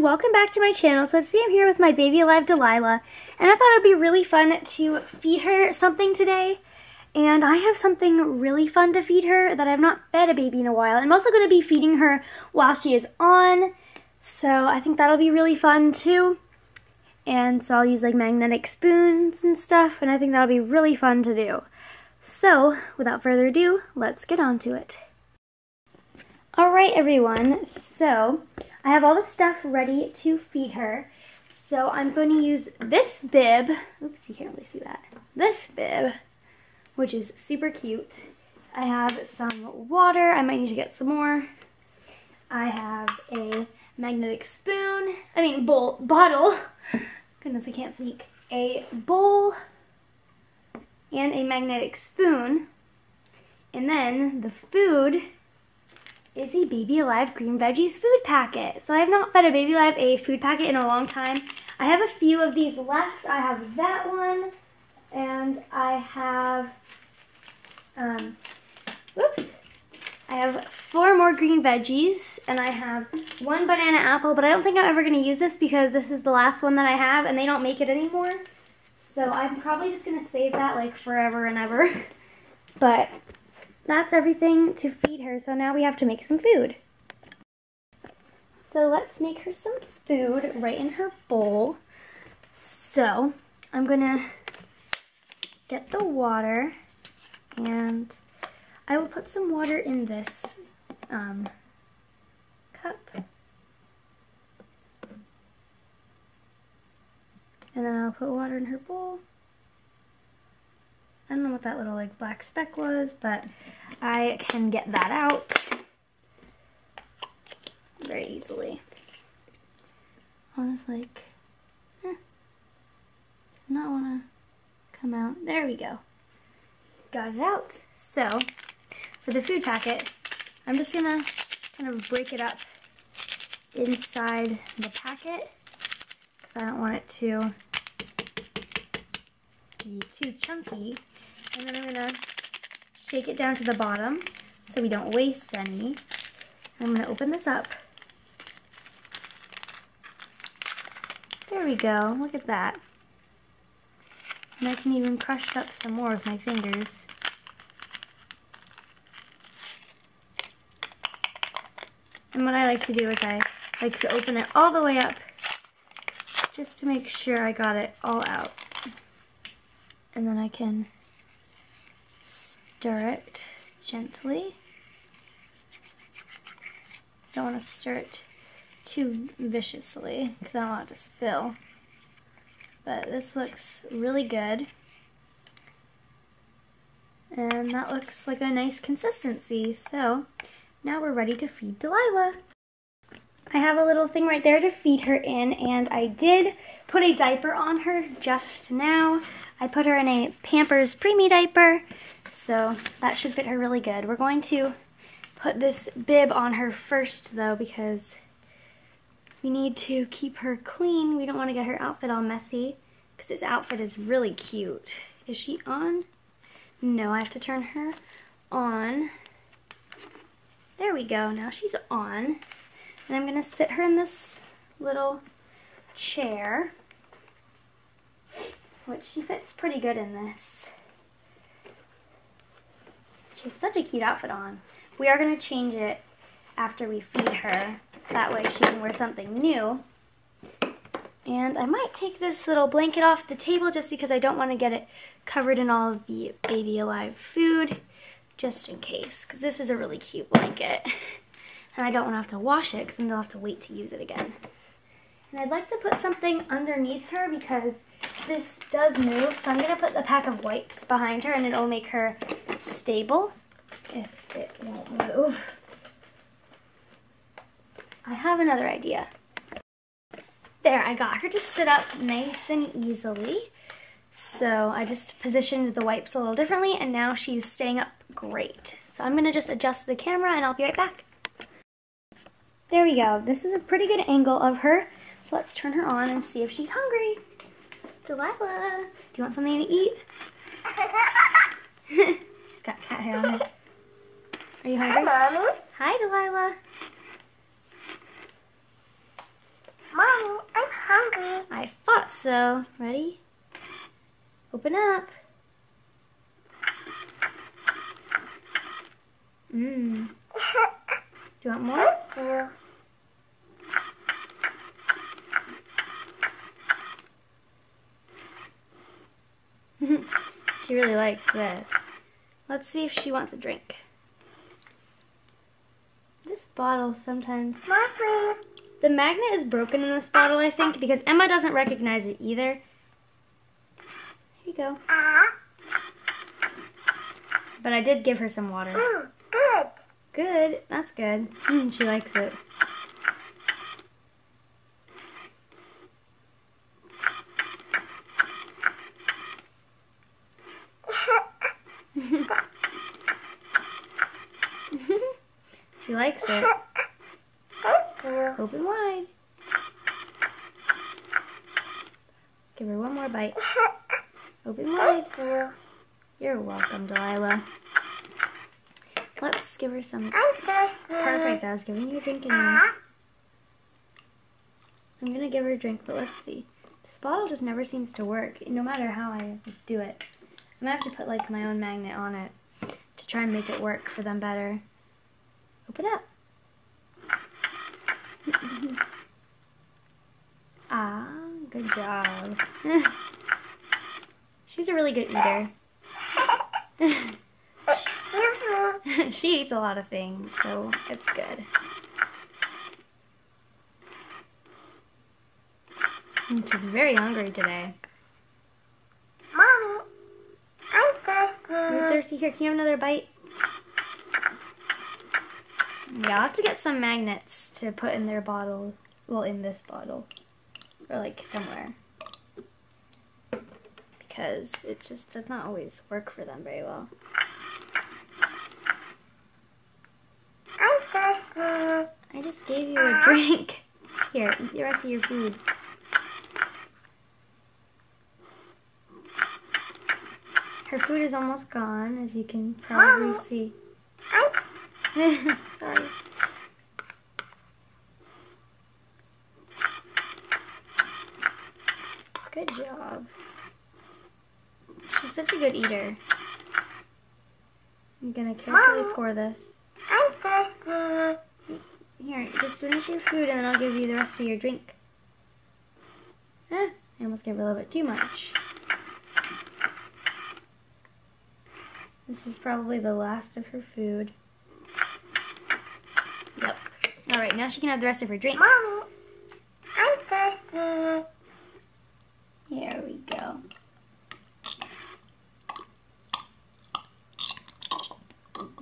everyone, welcome back to my channel. So today I'm here with my Baby Alive Delilah, and I thought it would be really fun to feed her something today. And I have something really fun to feed her that I've not fed a baby in a while. I'm also going to be feeding her while she is on, so I think that'll be really fun too. And so I'll use like magnetic spoons and stuff, and I think that'll be really fun to do. So without further ado, let's get on to it. Alright everyone, so I have all the stuff ready to feed her. So I'm going to use this bib. Oops, you can't really see that. This bib, which is super cute. I have some water. I might need to get some more. I have a magnetic spoon. I mean bottle. Goodness, I can't speak. A bowl and a magnetic spoon. And then the food is a Baby Alive Green Veggies food packet. So I have not fed a Baby Alive a food packet in a long time. I have a few of these left. I have that one, and I have, I have four more green veggies, and I have one banana apple, but I don't think I'm ever gonna use this because this is the last one that I have, and they don't make it anymore. So I'm probably just gonna save that like forever and ever. But that's everything to feed her, so now we have to make some food. So let's make her some food right in her bowl. So I'm gonna get the water, and I will put some water in this cup. And then I'll put water in her bowl. I don't know what that little like black speck was, but I can get that out very easily. Honestly, like, does not want to come out. There we go. Got it out. So for the food packet, I'm just gonna kind of break it up inside the packet because I don't want it to be too chunky. And then I'm going to shake it down to the bottom so we don't waste any. I'm going to open this up. There we go. Look at that. And I can even crush it up some more with my fingers. And what I like to do is I like to open it all the way up just to make sure I got it all out. And then I can stir it gently. I don't want to stir it too viciously because I don't want it to spill. But this looks really good. And that looks like a nice consistency. So now we're ready to feed Delilah. I have a little thing right there to feed her in, and I did put a diaper on her just now. I put her in a Pampers preemie diaper, so that should fit her really good. We're going to put this bib on her first though because we need to keep her clean. We don't want to get her outfit all messy because this outfit is really cute. Is she on? No, I have to turn her on. There we go, now she's on. And I'm gonna sit her in this little chair, which she fits pretty good in this. She's such a cute outfit on. We are going to change it after we feed her. That way she can wear something new. And I might take this little blanket off the table just because I don't want to get it covered in all of the Baby Alive food, just in case, because this is a really cute blanket. And I don't want to have to wash it because then they'll have to wait to use it again. And I'd like to put something underneath her because this does move, so I'm going to put the pack of wipes behind her and it'll make her stable if it won't move. I have another idea. There, I got her to sit up nice and easily. So I just positioned the wipes a little differently and now she's staying up great. So I'm going to just adjust the camera and I'll be right back. There we go. This is a pretty good angle of her. So let's turn her on and see if she's hungry. Delilah, do you want something to eat? She's got cat hair on her. Are you hungry? Hi, Mom. Hi, Delilah. Mommy, I'm hungry. I thought so. Ready? Open up. Mmm. Do you want more? Yeah. She really likes this. Let's see if she wants a drink. This bottle sometimes... Mommy. The magnet is broken in this bottle, I think, because Emma doesn't recognize it either. Here you go. But I did give her some water. Good. Good. That's good. She likes it. She likes it. Open wide. Give her one more bite. Open wide. You're welcome, Delilah. Let's give her some. Perfect, I was giving you a drink in there. I'm going to give her a drink, but let's see. This bottle just never seems to work, no matter how I do it. I'm going to have to put like my own magnet on it to try and make it work for them better. Open up. Ah, good job. She's a really good eater. She eats a lot of things, so it's good. And she's very hungry today. Mommy, I'm thirsty. You're thirsty? Here, can you have another bite? Yeah, I'll have to get some magnets to put in their bottle. Well, in this bottle. Or like somewhere. Because it just does not always work for them very well. I just gave you a drink. Here, eat the rest of your food. Her food is almost gone, as you can probably see. Sorry. Good job. She's such a good eater. I'm gonna carefully pour this. Here, just finish your food and then I'll give you the rest of your drink. I almost gave her a little bit too much. This is probably the last of her food. Yep. Alright, now she can have the rest of her drink. Mommy, I'm thirsty. Here we go.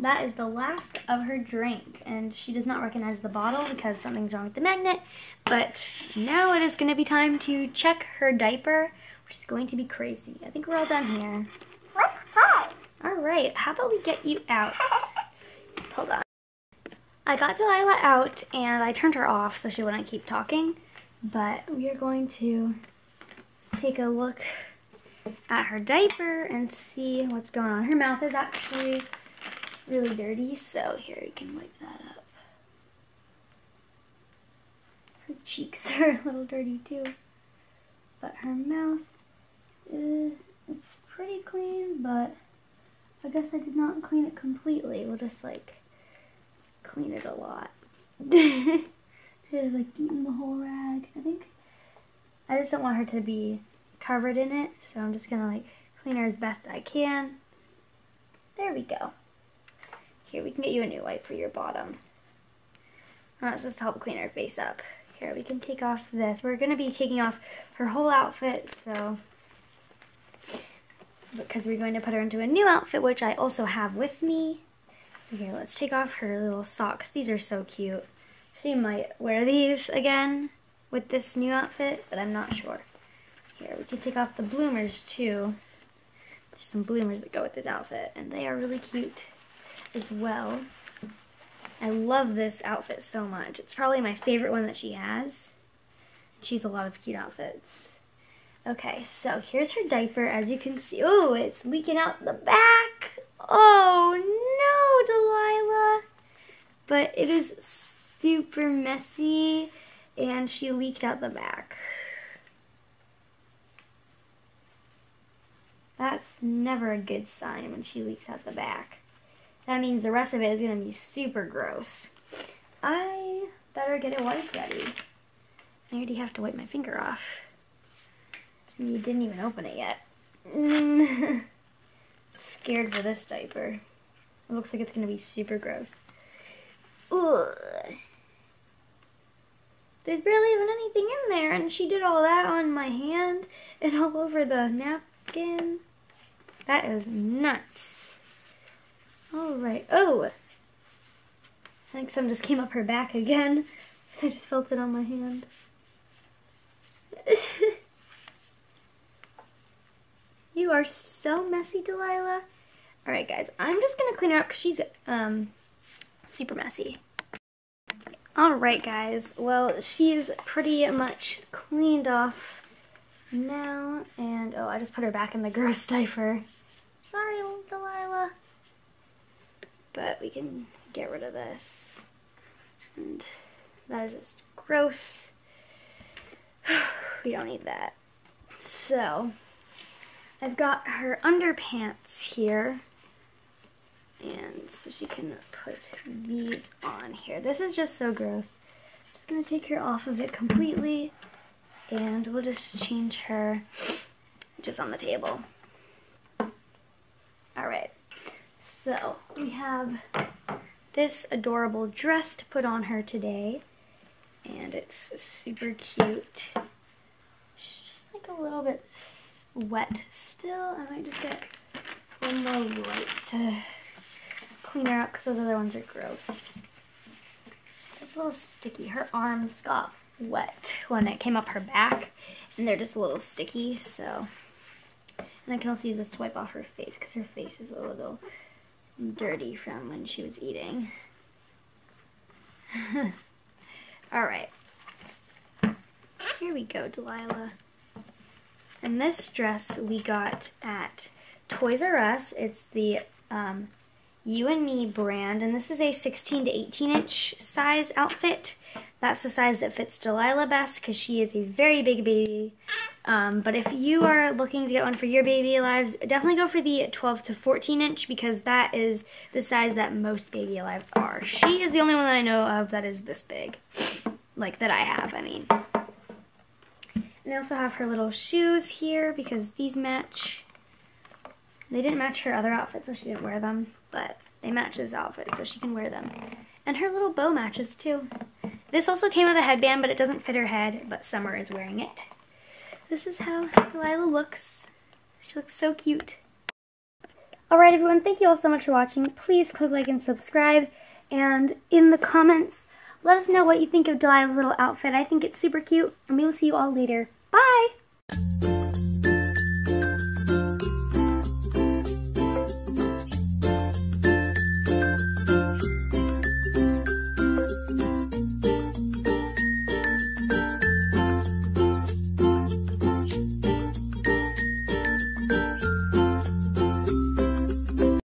That is the last of her drink, and she does not recognize the bottle because something's wrong with the magnet, but now it is going to be time to check her diaper, which is going to be crazy. I think we're all done here. Let's go! Alright, how about we get you out? Hold on. I got Delilah out, and I turned her off so she wouldn't keep talking, but we are going to take a look at her diaper and see what's going on. Her mouth is actually... really dirty, so here you can wipe that up. Her cheeks are a little dirty too, but her mouth, it's pretty clean, but I guess I did not clean it completely. We'll just like clean it a lot. She was like eating the whole rag. I think I just don't want her to be covered in it, so I'm just gonna like clean her as best I can. There we go. Here, we can get you a new wipe for your bottom. And that's just to help clean her face up. Here, we can take off this. We're going to be taking off her whole outfit, so... because we're going to put her into a new outfit, which I also have with me. So here, let's take off her little socks. These are so cute. She might wear these again with this new outfit, but I'm not sure. Here, we can take off the bloomers, too. There's some bloomers that go with this outfit, and they are really cute as well. I love this outfit so much. It's probably my favorite one that she has. She's a lot of cute outfits. Okay, so here's her diaper. As you can see, oh, it's leaking out the back. Oh no, Delilah. But it is super messy. and she leaked out the back. That's never a good sign when she leaks out the back. That means the rest of it is going to be super gross. I better get a wipe ready. I already have to wipe my finger off. And you didn't even open it yet. Scared for this diaper. It looks like it's going to be super gross. Ugh. There's barely even anything in there, and she did all that on my hand and all over the napkin. That is nuts. Alright, oh! I think some just came up her back again, because I just felt it on my hand. You are so messy, Delilah. Alright guys, I'm just going to clean her up because she's super messy. Alright guys, well she's pretty much cleaned off now, and oh, I just put her back in the gross diaper. Sorry, Delilah. But we can get rid of this. And that is just gross. We don't need that. So, I've got her underpants here. And so she can put these on here. This is just so gross. I'm just going to take her off of it completely. And we'll just change her just on the table. Alright. So, we have this adorable dress to put on her today, and it's super cute. She's just like a little bit wet still. I might just get one more light to clean her up because those other ones are gross. She's just a little sticky. Her arms got wet when it came up her back, and they're just a little sticky, so. And I can also use this to wipe off her face because her face is a little dirty from when she was eating. Alright. Here we go, Delilah. And this dress we got at Toys R Us. It's the You and Me brand, and this is a 16 to 18 inch size outfit. That's the size that fits Delilah best because she is a very big baby. But if you are looking to get one for your Baby Alives, definitely go for the 12 to 14 inch because that is the size that most Baby Alives are. She is the only one that I know of that is this big. Like, that I have, I mean. And I also have her little shoes here because these match. They didn't match her other outfit, so she didn't wear them. But they match this outfit, so she can wear them. And her little bow matches, too. This also came with a headband, but it doesn't fit her head, but Summer is wearing it. This is how Delilah looks. She looks so cute. Alright everyone, thank you all so much for watching. Please click like and subscribe, and in the comments, let us know what you think of Delilah's little outfit. I think it's super cute, and we will see you all later.